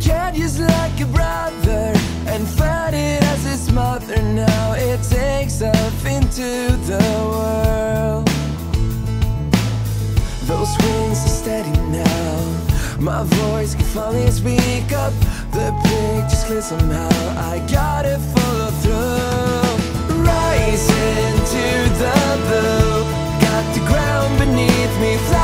cat is like a brother, and fighting as its mother. Now it takes off into the world. Those wings are steady now. My voice can finally speak up. The picture's clear somehow. I gotta follow through. Rise into the blue. Got the ground beneath me.